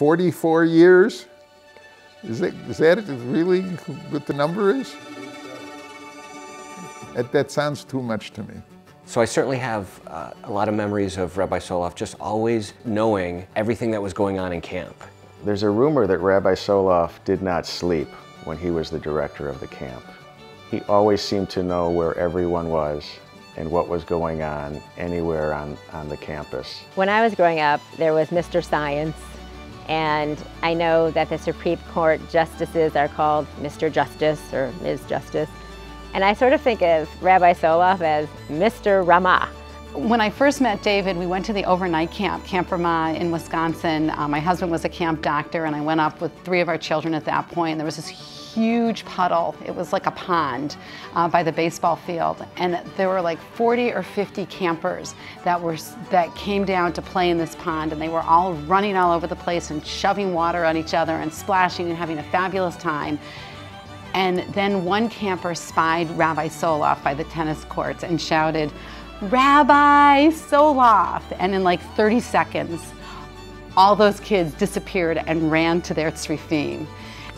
44 years? Is that really what the number is? That sounds too much to me. So I certainly have a lot of memories of Rabbi Soloff just always knowing everything that was going on in camp. There's a rumor that Rabbi Soloff did not sleep when he was the director of the camp. He always seemed to know where everyone was and what was going on anywhere on the campus. When I was growing up, there was Mr. Science, and I know that the Supreme Court justices are called Mr. Justice or Ms. Justice. And I sort of think of Rabbi Soloff as Mr. Ramah. When I first met David, we went to the overnight camp, Camp Ramah in Wisconsin. My husband was a camp doctor, and I went up with three of our children at that point. There was this huge puddle. It was like a pond by the baseball field. And there were like 40 or 50 campers that came down to play in this pond, and they were all running all over the place and shoving water on each other and splashing and having a fabulous time. And then one camper spied Rabbi Soloff by the tennis courts and shouted, "Rabbi Soloff!" And in like 30 seconds, all those kids disappeared and ran to their tzrifim.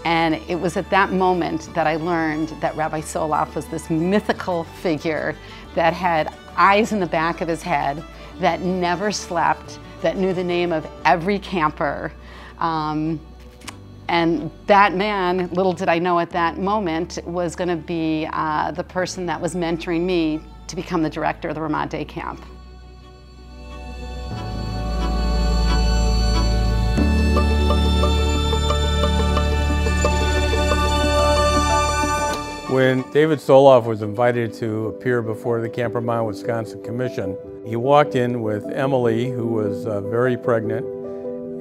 And it was at that moment that I learned that Rabbi Soloff was this mythical figure that had eyes in the back of his head, that never slept, that knew the name of every camper. And that man, little did I know at that moment, was going to be the person that was mentoring me to become the director of the Ramah Day Camp. When David Soloff was invited to appear before the Camp Ramah, Wisconsin Commission, he walked in with Emily, who was very pregnant,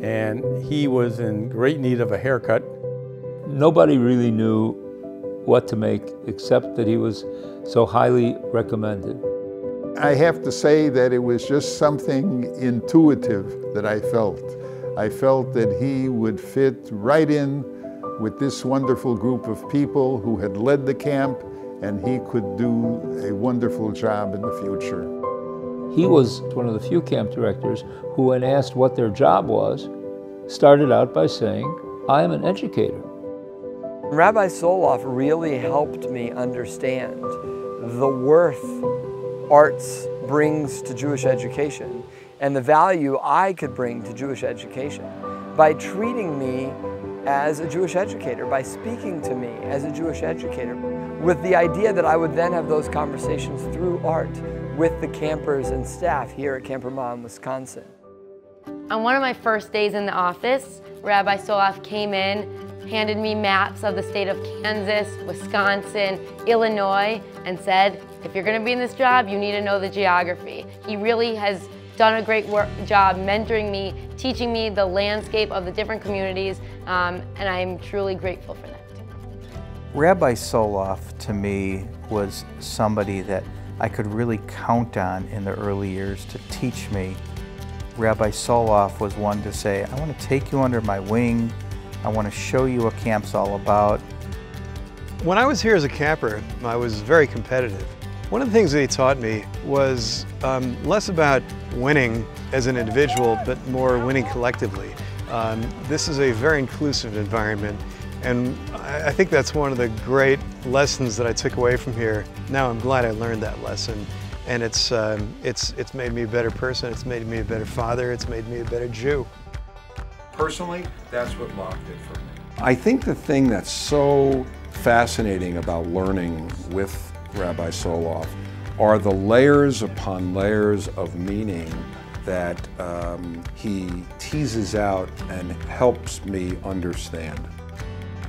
and he was in great need of a haircut. Nobody really knew what to make except that he was so highly recommended. I have to say that it was just something intuitive that I felt. I felt that he would fit right in with this wonderful group of people who had led the camp, and he could do a wonderful job in the future. He was one of the few camp directors who, when asked what their job was, started out by saying, "I am an educator." Rabbi Soloff really helped me understand the worth arts brings to Jewish education and the value I could bring to Jewish education by treating me as a Jewish educator, by speaking to me as a Jewish educator, with the idea that I would then have those conversations through art with the campers and staff here at Camp Ramah in Wisconsin. On one of my first days in the office, Rabbi Soloff came in, handed me maps of the state of Kansas, Wisconsin, Illinois, and said, if you're going to be in this job, you need to know the geography. He really has done a great job mentoring me, teaching me the landscape of the different communities, and I'm truly grateful for that. Rabbi Soloff, to me, was somebody that I could really count on in the early years to teach me. Rabbi Soloff was one to say, I want to take you under my wing. I want to show you what camp's all about. When I was here as a camper, I was very competitive. One of the things that he taught me was less about winning as an individual, but more winning collectively. This is a very inclusive environment. And I think that's one of the great lessons that I took away from here. Now I'm glad I learned that lesson. And it's made me a better person, it's made me a better father, it's made me a better Jew. Personally, that's what Locke did for me. I think the thing that's so fascinating about learning with Rabbi Soloff are the layers upon layers of meaning that he teases out and helps me understand.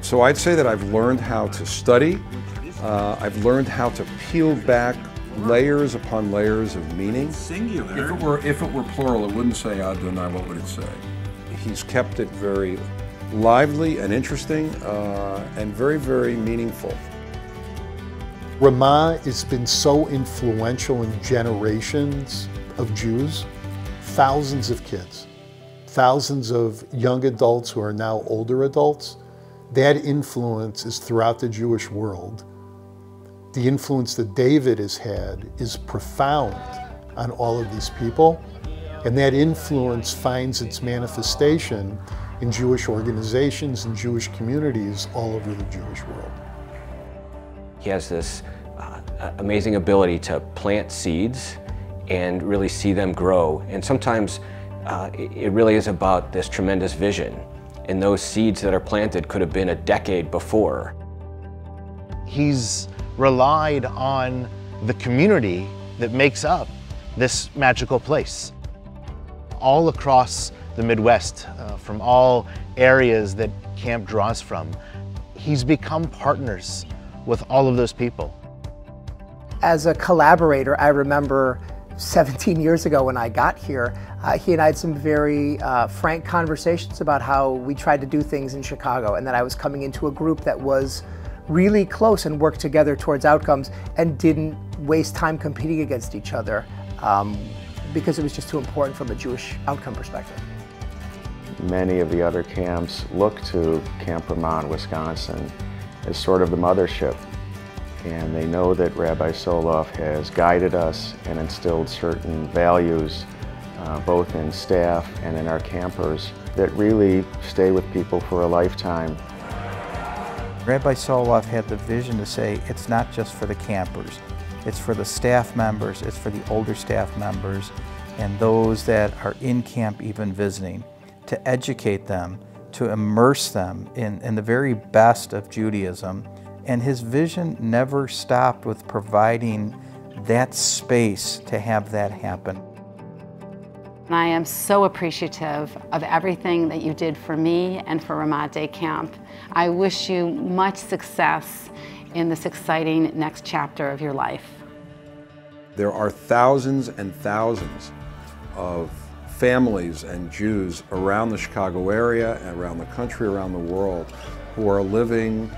So I'd say that I've learned how to study, I've learned how to peel back layers upon layers of meaning. Singular. If it were plural, it wouldn't say Adonai, what would it say? He's kept it very lively and interesting and very, very meaningful. Ramah has been so influential in generations of Jews, thousands of kids, thousands of young adults who are now older adults. That influence is throughout the Jewish world. The influence that David has had is profound on all of these people, and that influence finds its manifestation in Jewish organizations and Jewish communities all over the Jewish world. He has this amazing ability to plant seeds and really see them grow. And sometimes it really is about this tremendous vision. And those seeds that are planted could have been a decade before. He's relied on the community that makes up this magical place. All across the Midwest, from all areas that camp draws from, he's become partners with all of those people. As a collaborator, I remember 17 years ago when I got here, he and I had some very frank conversations about how we tried to do things in Chicago, and that I was coming into a group that was really close and worked together towards outcomes and didn't waste time competing against each other because it was just too important from a Jewish outcome perspective. Many of the other camps look to Camp Ramah in Wisconsin as sort of the mothership, and they know that Rabbi Soloff has guided us and instilled certain values both in staff and in our campers that really stay with people for a lifetime. Rabbi Soloff had the vision to say it's not just for the campers, it's for the staff members, it's for the older staff members and those that are in camp even visiting, to educate them, to immerse them in the very best of Judaism. And his vision never stopped with providing that space to have that happen. I am so appreciative of everything that you did for me and for Ramah Day Camp. I wish you much success in this exciting next chapter of your life. There are thousands and thousands of families and Jews around the Chicago area, around the country, around the world, who are living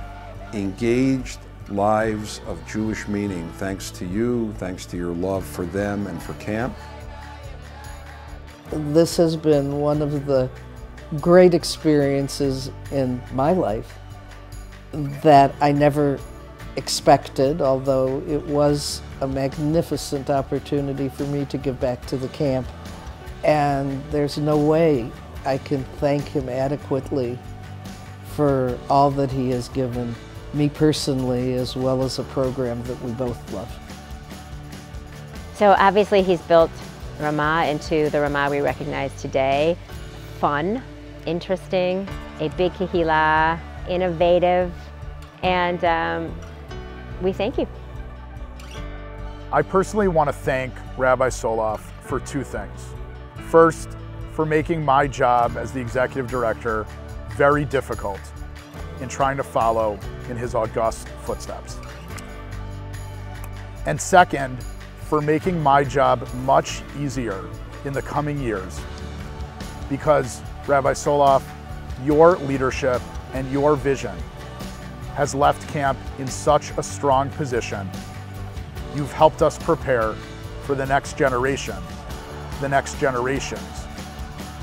engaged lives of Jewish meaning, thanks to you, thanks to your love for them and for camp. This has been one of the great experiences in my life that I never expected, although it was a magnificent opportunity for me to give back to the camp. And there's no way I can thank him adequately for all that he has given me personally, as well as a program that we both love. So obviously he's built Ramah into the Ramah we recognize today. Fun, interesting, a big kehillah, innovative, and we thank you. I personally want to thank Rabbi Soloff for two things. First, for making my job as the executive director very difficult in trying to follow in his august footsteps. And second, for making my job much easier in the coming years, because Rabbi Soloff, your leadership and your vision has left camp in such a strong position. You've helped us prepare for the next generation, the next generations,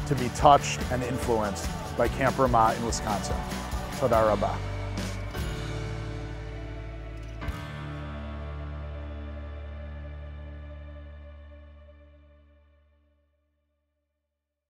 to be touched and influenced by Camp Ramah in Wisconsin. Toda rabah.